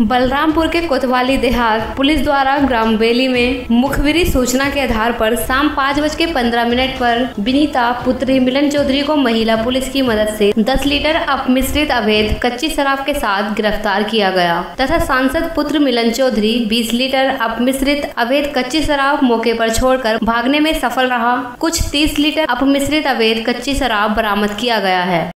बलरामपुर के कोतवाली देहात पुलिस द्वारा ग्राम बेली में मुखबिरी सूचना के आधार पर शाम 5:15 पर बिनीता पुत्री मिलन चौधरी को महिला पुलिस की मदद से 10 लीटर अपमिश्रित अवैध कच्ची शराब के साथ गिरफ्तार किया गया तथा सांसद पुत्र मिलन चौधरी 20 लीटर अपमिश्रित अवैध कच्ची शराब मौके पर छोड़कर भागने में सफल रहा। कुछ 30 लीटर अपमिश्रित अवैध कच्ची शराब बरामद किया गया है।